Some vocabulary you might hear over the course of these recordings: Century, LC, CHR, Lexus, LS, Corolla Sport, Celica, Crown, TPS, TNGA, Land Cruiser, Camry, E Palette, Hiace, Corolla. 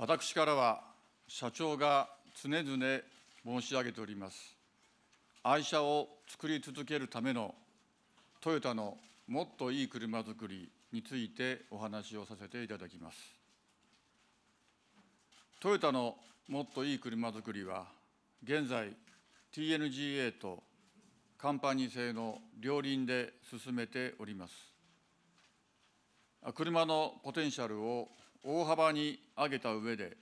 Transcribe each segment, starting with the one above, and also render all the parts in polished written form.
私からは社長が常々申し上げております、愛車を作り続けるためのトヨタのもっといい車づくりについてお話をさせていただきます。トヨタのもっといい車づくりは、現在、TNGA とカンパニー製の両輪で進めております。車のポテンシャルを大幅に上げた上で、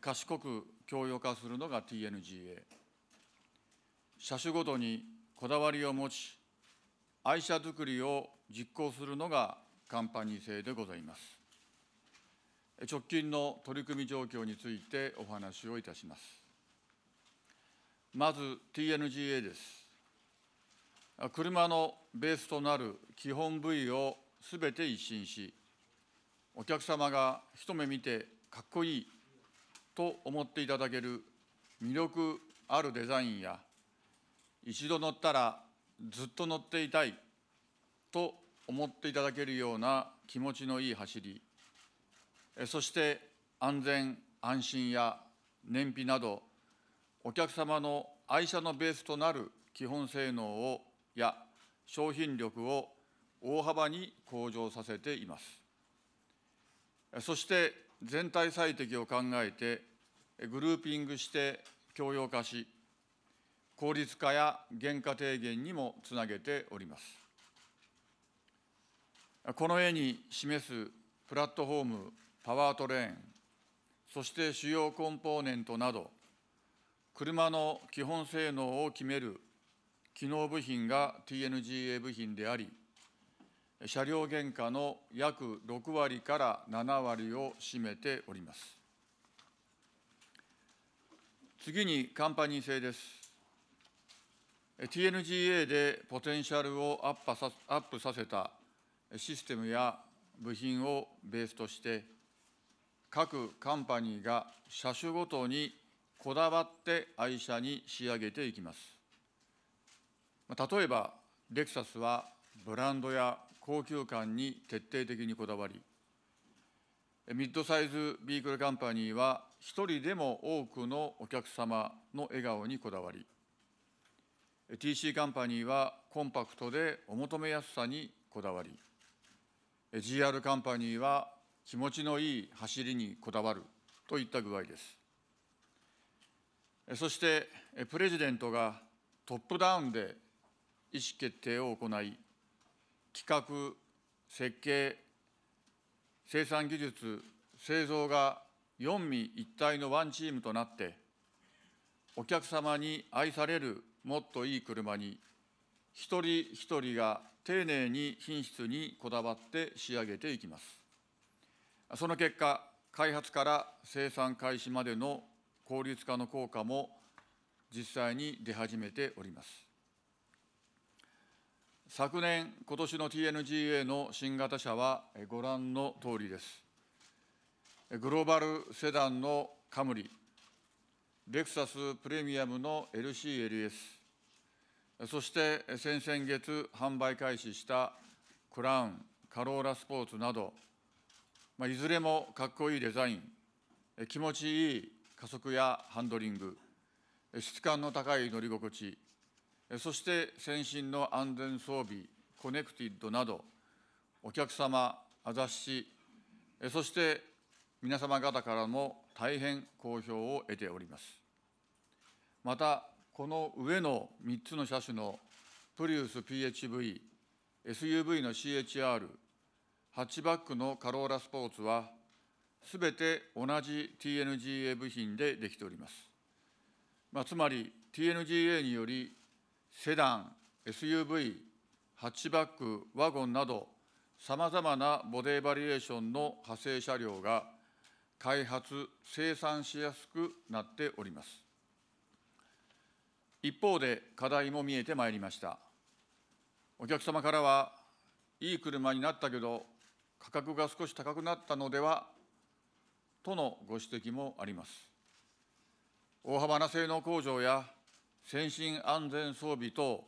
賢く共用化するのが TNGA。車種ごとにこだわりを持ち、愛車づくりを実行するのがカンパニー製でございます。直近の取り組み状況についてお話をいたします。まず TNGA です。車のベースとなる基本部位をすべて一新し、お客様が一目見てかっこいいと思っていただける魅力あるデザインや、一度乗ったらずっと乗っていたいと思っていただけるような気持ちのいい走り、そして安全・安心や燃費など、お客様の愛車のベースとなる基本性能をや商品力を大幅に向上させています。そして全体最適を考えて、グルーピングして共用化し、効率化や原価低減にもつなげております。この絵に示すプラットフォーム、パワートレーン、そして主要コンポーネントなど、車の基本性能を決める機能部品が TNGA 部品であり、車両原価の約6割から7割を占めております。次にカンパニー製です。TNGA でポテンシャルをアップさせたシステムや部品をベースとして、各カンパニーが車種ごとにこだわって愛車に仕上げていきます。例えば、レクサスはブランドや高級感に徹底的にこだわり、ミッドサイズビークルカンパニーは一人でも多くのお客様の笑顔にこだわり、TC カンパニーはコンパクトでお求めやすさにこだわり、GR カンパニーは気持ちのいい走りにこだわるといった具合です。そして、プレジデントがトップダウンで意思決定を行い、企画、設計、生産技術、製造が四位一体のワンチームとなって、お客様に愛されるもっといい車に、一人一人が丁寧に品質にこだわって仕上げていきます。その結果、開発から生産開始までの効率化の効果も実際に出始めております。昨年、今年の TNGA の新型車はご覧の通りです。グローバルセダンのカムリ、レクサスプレミアムの LC、LS、そして先々月販売開始したクラウン、カローラスポーツなど、いずれもかっこいいデザイン、気持ちいい加速やハンドリング、質感の高い乗り心地、そして先進の安全装備、コネクティッドなど、お客様、雑誌、そして皆様方からも大変好評を得ております。また、この上の3つの車種のプリウス PHV、SUV の CHR、ハッチバックのカローラスポーツは、すべて同じ TNGA 部品でできております。つまり、TNGA により、セダン、SUV、ハッチバック、ワゴンなど、さまざまなボディバリエーションの派生車両が、開発・生産しやすくなっております。一方で課題も見えてまいりました。お客様からは、いい車になったけど、価格が少し高くなったのではとのご指摘もあります。大幅な性能向上や先進安全装備等、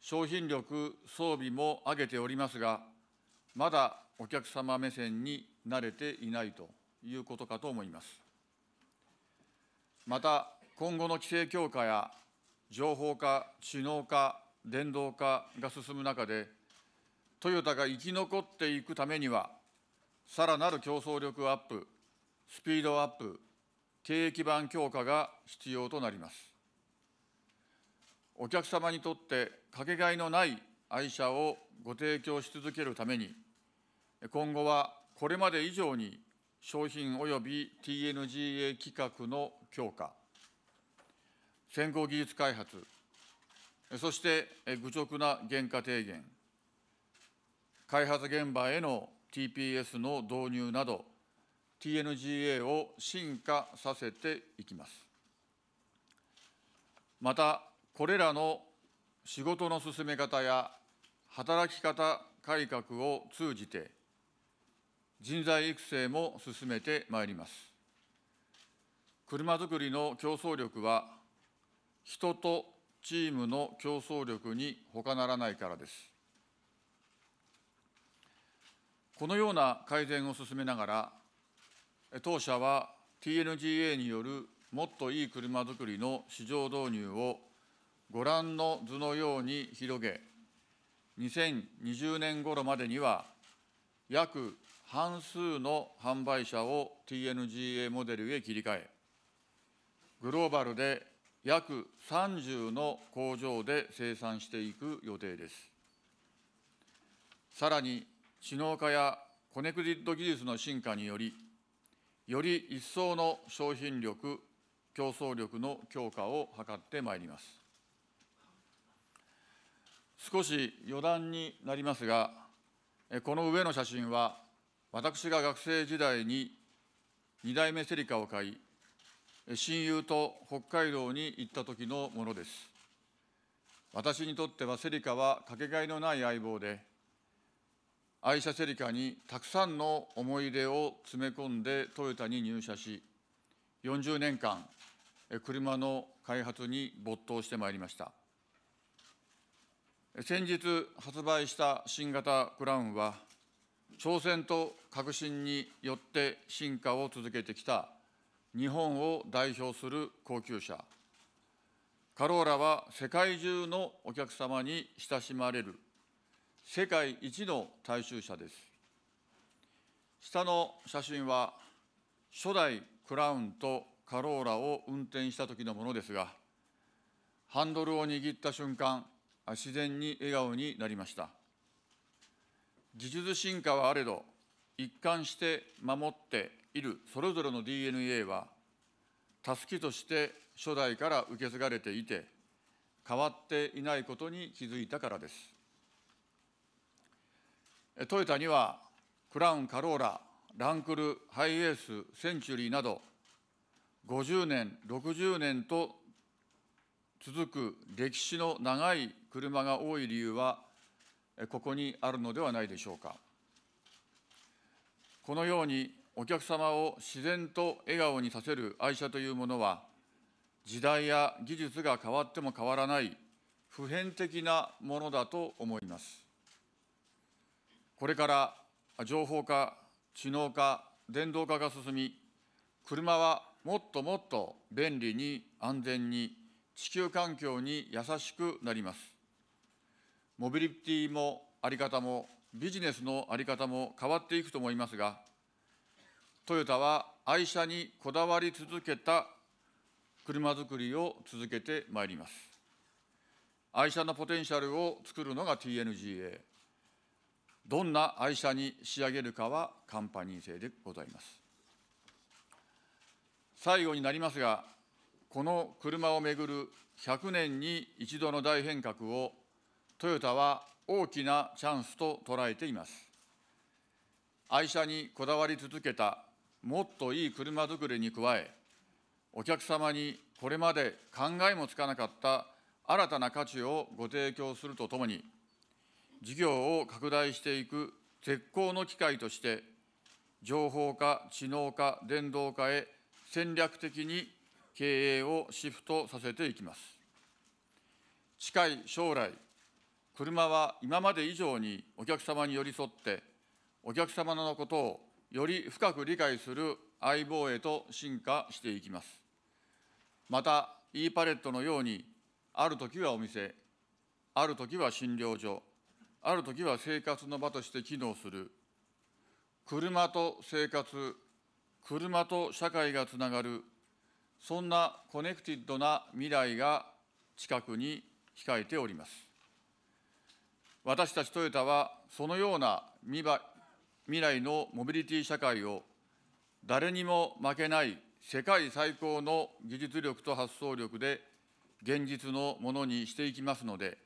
商品力装備も上げておりますが、まだお客様目線に慣れていないということかと思います。また、今後の規制強化や情報化、知能化、電動化が進む中で、トヨタが生き残っていくためには、さらなる競争力アップ、スピードアップ、経営基盤強化が必要となります。お客様にとってかけがえのない愛車をご提供し続けるために、今後はこれまで以上に商品及び TNGA 規格の強化、先行技術開発、そして愚直な原価低減、開発現場への TPS の導入など、TNGA を進化させていきます。また、これらの仕事の進め方や働き方改革を通じて、人材育成も進めてまいります。車づくりの競争力は、人とチームの競争力に他ならないからです。このような改善を進めながら、当社は TNGA によるもっといい車づくりの市場導入をご覧の図のように広げ、2020年頃までには約半数の販売車を TNGA モデルへ切り替え、グローバルで約30の工場で生産していく予定です。さらに、知能化やコネクティッド技術の進化により、より一層の商品力、競争力の強化を図ってまいります。少し余談になりますが、この上の写真は、私が学生時代に2代目セリカを買い、親友と北海道に行った時のものです。私にとってはセリカはかけがえのない相棒で、愛車セリカにたくさんの思い出を詰め込んでトヨタに入社し、40年間、車の開発に没頭してまいりました。先日発売した新型クラウンは、挑戦と革新によって進化を続けてきた日本を代表する高級車、カローラは世界中のお客様に親しまれる世界一の大衆車です。下の写真は、初代クラウンとカローラを運転した時のものですが、ハンドルを握った瞬間、自然に笑顔になりました。技術進化はあれど、一貫して守っているそれぞれの DNA は、たすきとして初代から受け継がれていて、変わっていないことに気づいたからです。トヨタには、クラウン、カローラ、ランクル、ハイエース、センチュリーなど、50年、60年と続く歴史の長い車が多い理由は、ここにあるのではないでしょうか。このように、お客様を自然と笑顔にさせる愛車というものは、時代や技術が変わっても変わらない、普遍的なものだと思います。これから情報化、知能化、電動化が進み、車はもっともっと便利に安全に、地球環境に優しくなります。モビリティもあり方も、ビジネスのあり方も変わっていくと思いますが、トヨタは愛車にこだわり続けた車づくりを続けてまいります。愛車のポテンシャルを作るのが TNGA。どんな愛車に仕上げるかはカンパニー制でございます。最後になりますが、この車をめぐる100年に一度の大変革を、トヨタは大きなチャンスと捉えています。愛車にこだわり続けたもっといい車づくりに加え、お客様にこれまで考えもつかなかった新たな価値をご提供するとともに、事業を拡大していく絶好の機会として、情報化、知能化、電動化へ戦略的に経営をシフトさせていきます。近い将来、車は今まで以上にお客様に寄り添って、お客様のことをより深く理解する相棒へと進化していきます。また、E パレットのように、あるときはお店、あるときは診療所、あるときは生活の場として機能する、車と生活、車と社会がつながる、そんなコネクティッドな未来が近くに控えております。私たちトヨタは、そのような未来のモビリティ社会を、誰にも負けない世界最高の技術力と発想力で、現実のものにしていきますので、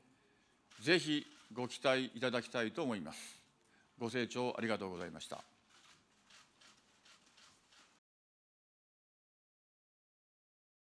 ぜひご期待いただきたいと思います。ご清聴ありがとうございました。